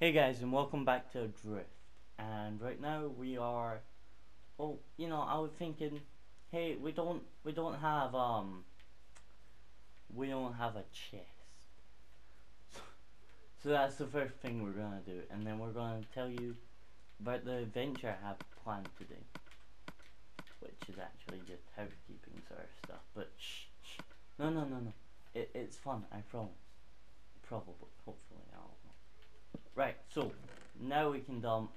Hey guys, and welcome back to Adrift. And right now we are, well, you know, I was thinking, hey, we don't have a chest. So that's the first thing we're gonna do, and then we're gonna tell you about the adventure I have planned to do, which is actually just housekeeping sort of stuff. But shh. No. It's fun. I promise. Probably, hopefully, I don't know. Right, so now we can dump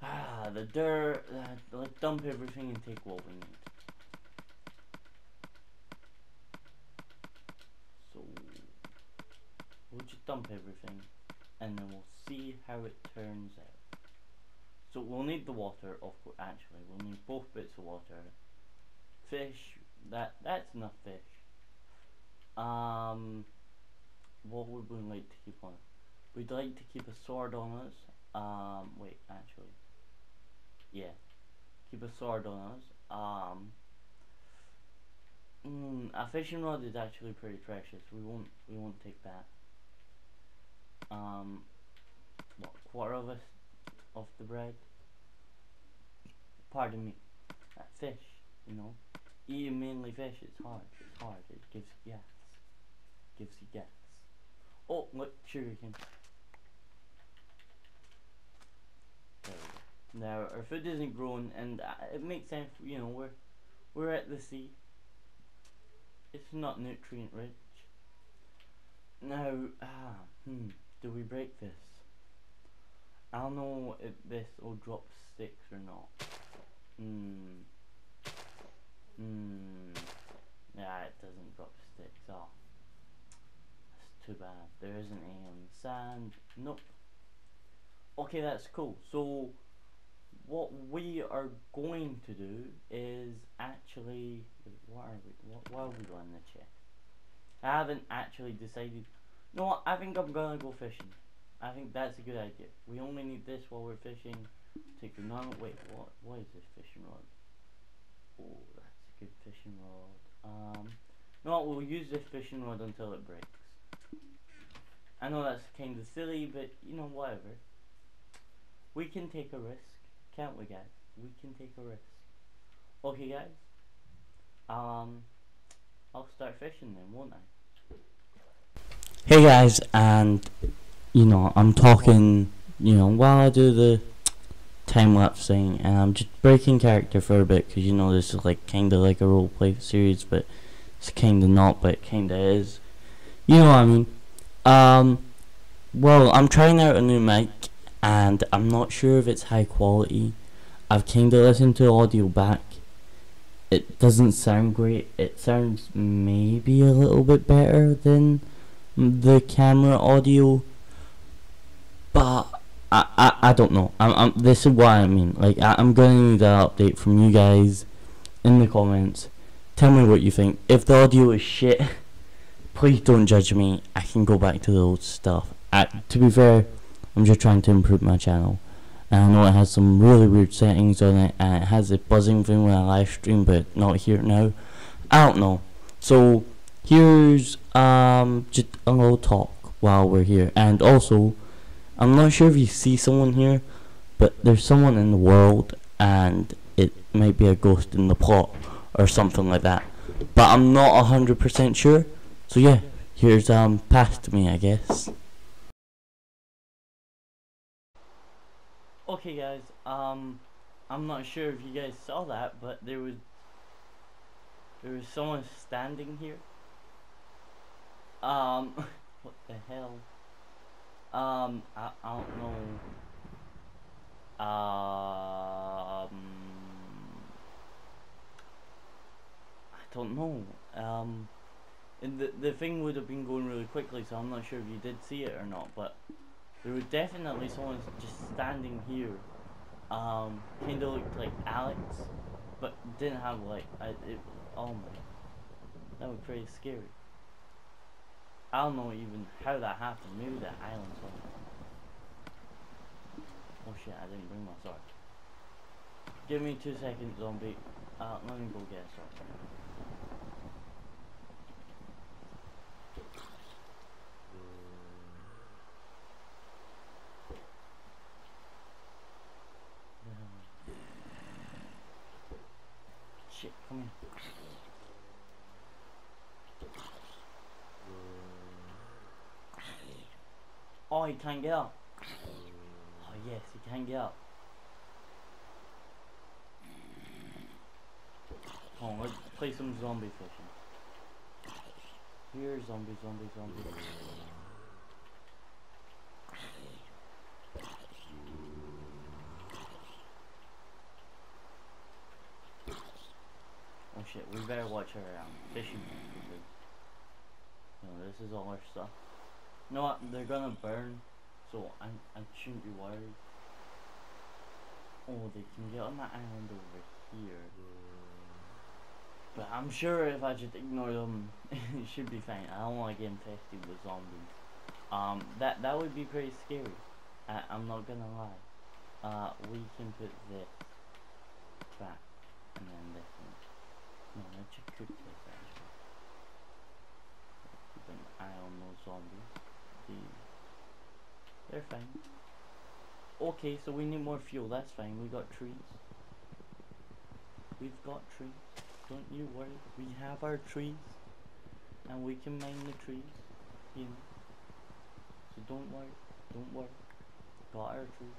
the dirt, like dump everything and take what we need. So we'll just dump everything and then we'll see how it turns out. So we'll need the water, of course. Actually, we'll need both bits of water. Fish, that's enough fish. What would we like to keep on? We'd like to keep a sword on us. Keep a sword on us. A fishing rod is actually pretty precious. We won't take that. What, quarter of us of the bread? Pardon me. That fish, you know. Eating mainly fish, it's hard. It gives you gas. Oh, look, sugarcane. There we go. Now our food isn't growing, and it makes sense. You know, we're at the sea. It's not nutrient rich. Now, do we break this? I don't know if this will drop sticks or not. Nah, it doesn't drop sticks. Oh, too bad. There isn't any on the sand. Nope. Okay, that's cool. So what we are going to do is actually, why are we going to check? I haven't actually decided. No, what? I think I'm gonna go fishing. I think that's a good idea. We only need this while we're fishing. Take the normal. Wait, what? What is this fishing rod? Oh, that's a good fishing rod. No, we'll use this fishing rod until it breaks. I know that's kind of silly, but you know, whatever. We can take a risk, can't we, guys? We can take a risk. Okay, guys. I'll start fishing then, won't I? Hey guys, and you know, I'm talking, you know, while I do the time lapse thing, and I'm just breaking character for a bit because you know this is like kind of like a role play series, but it's kind of not, but it kind of is. You know what I mean? Well, I'm trying out a new mic, and I'm not sure if it's high quality. I've kind of listened to audio back. It doesn't sound great. It sounds maybe a little bit better than the camera audio, but I don't know. This is what I mean. Like, I'm gonna need an update from you guys in the comments. Tell me what you think. If the audio is shit, please don't judge me. I can go back to the old stuff. To be fair, I'm just trying to improve my channel. And I know it has some really weird settings on it, and it has a buzzing thing when I live stream, but not here now. I don't know. So here's just a little talk while we're here. And also, I'm not sure if you see someone here, but there's someone in the world, and it might be a ghost in the plot or something like that. But I'm not 100% sure. So yeah, here's past me, I guess. Okay guys, I'm not sure if you guys saw that, but there was someone standing here. What the hell? I don't know. I don't know. And the thing would have been going really quickly, so I'm not sure if you did see it or not, but there was definitely someone just standing here. Kind of looked like Alex, but didn't have like, oh my, that was pretty scary. I don't know even how that happened. Maybe the island something. Oh shit, I didn't bring my sword. Give me 2 seconds, zombie. Let me go get a sword. Shit, come in. Oh, he can't get up. Oh yes, he can get up. Come on, let's play some zombie fishing. Here, zombie. Oh shit, we better watch her around. Fishing. No, this is all our stuff. You know what? They're gonna burn, so I shouldn't be worried. Oh, they can get on that island over here. But I'm sure if I just ignore them, it should be fine. I don't want to get infested with zombies. That would be pretty scary. I'm not gonna lie. We can put this back, and then this one. No, let's just cook this actually. Keep an eye on those zombies. They're fine. Okay, so we need more fuel. That's fine. We got trees. We've got trees. Don't you worry. We have our trees, and we can mine the trees. You know. So don't worry. Don't worry. Got our trees.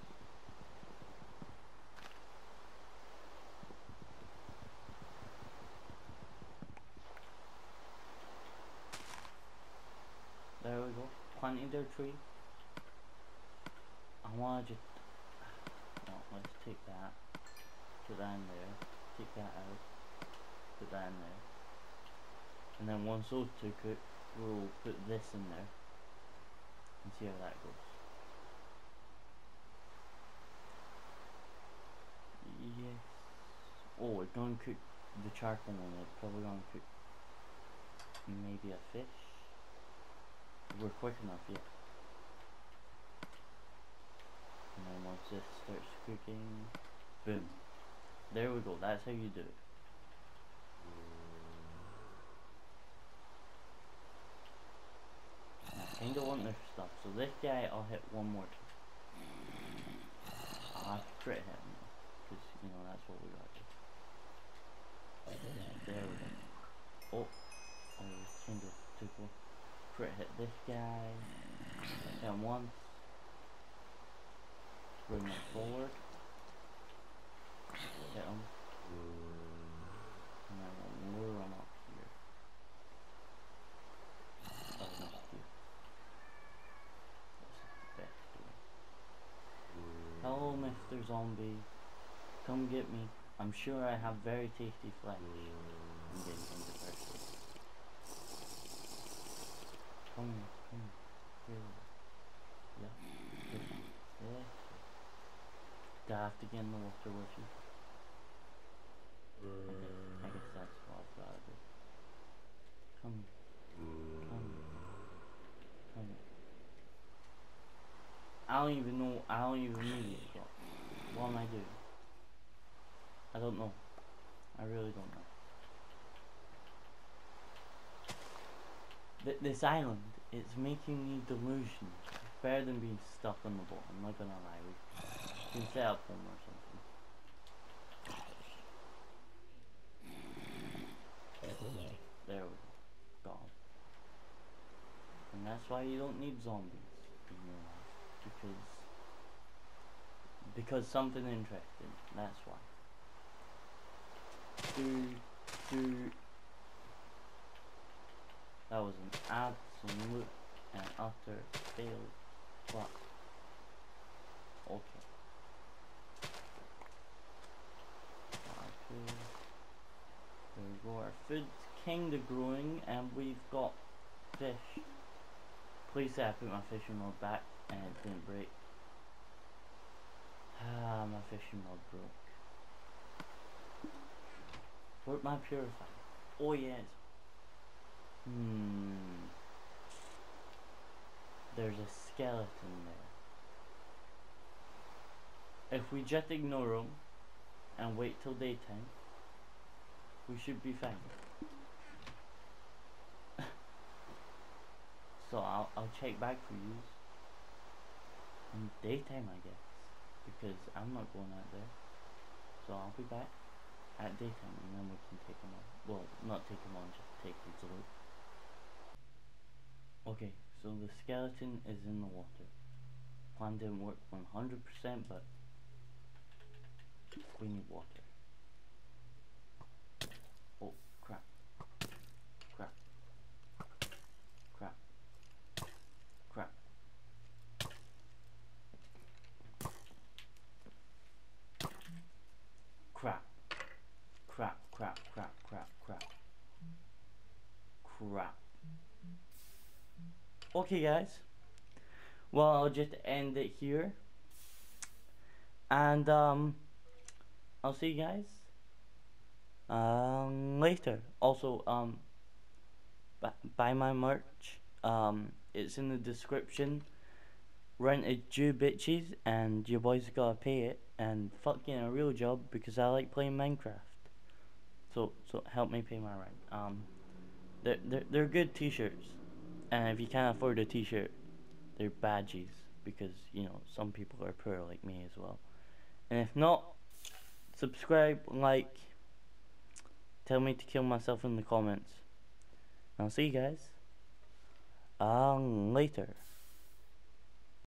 There we go. Planting their tree. I want to just. No, let's take that. Put that in there. Take that out. Put that in there. And then once those two cook, we'll put this in there. And see how that goes. Yes. Oh, we're going to cook the charcoal in it. Probably going to cook maybe a fish. We're quick enough, yeah. And then once this starts cooking, boom. There we go, that's how you do it. And I kinda want their stuff, so this guy I'll hit one more time. I'll have to crit hit him, because, you know, that's what we got to do. There we go. Oh, I kinda took one. Crit hit this guy, and once, bring him forward, hit him, and then we'll lure him up here. Oh, not here. That's the best way. Hello, Mr. Zombie, come get me. I'm sure I have very tasty flesh. I'm getting him the first place. Come here. Yeah. I have to get in the water with you? I guess that's what I've got to do. Come. I don't even know this shot. What am I doing? I don't know. I really don't know. This island, it's making me delusional. It's better than being stuck on the boat, I'm not gonna lie. We can set up them or something. There we go. Got him. And that's why you don't need zombies in your life. Because something interesting. That's why. That was an absolute and utter fail. Fuck. Okay. There we go. Our food's kinda growing, and we've got fish. Please say I put my fishing rod back and it didn't break. Ah, my fishing rod broke. Where's my purifier? Oh yes. There's a skeleton there. If we just ignore him and wait till daytime, we should be fine. So I'll check back for you in daytime, I guess, because I'm not going out there. So I'll be back. at daytime, and then we can take them on. Well, not take them on, just take them to loot. Okay, so the skeleton is in the water. Plan didn't work 100%, but we need water. Oh, crap. Crap. Crap. Crap. Crap. Crap, crap, crap, crap, crap. Crap. Okay, guys. Well, I'll just end it here. And, I'll see you guys later. Also, buy my merch. It's in the description. Rent is due, bitches, and your boys gotta pay it. And fuck getting a real job because I like playing Minecraft. So help me pay my rent. They're good t-shirts, and if you can't afford a t-shirt, they're badges, because you know some people are poor like me as well. And if not, subscribe, like, tell me to kill myself in the comments. I'll see you guys later.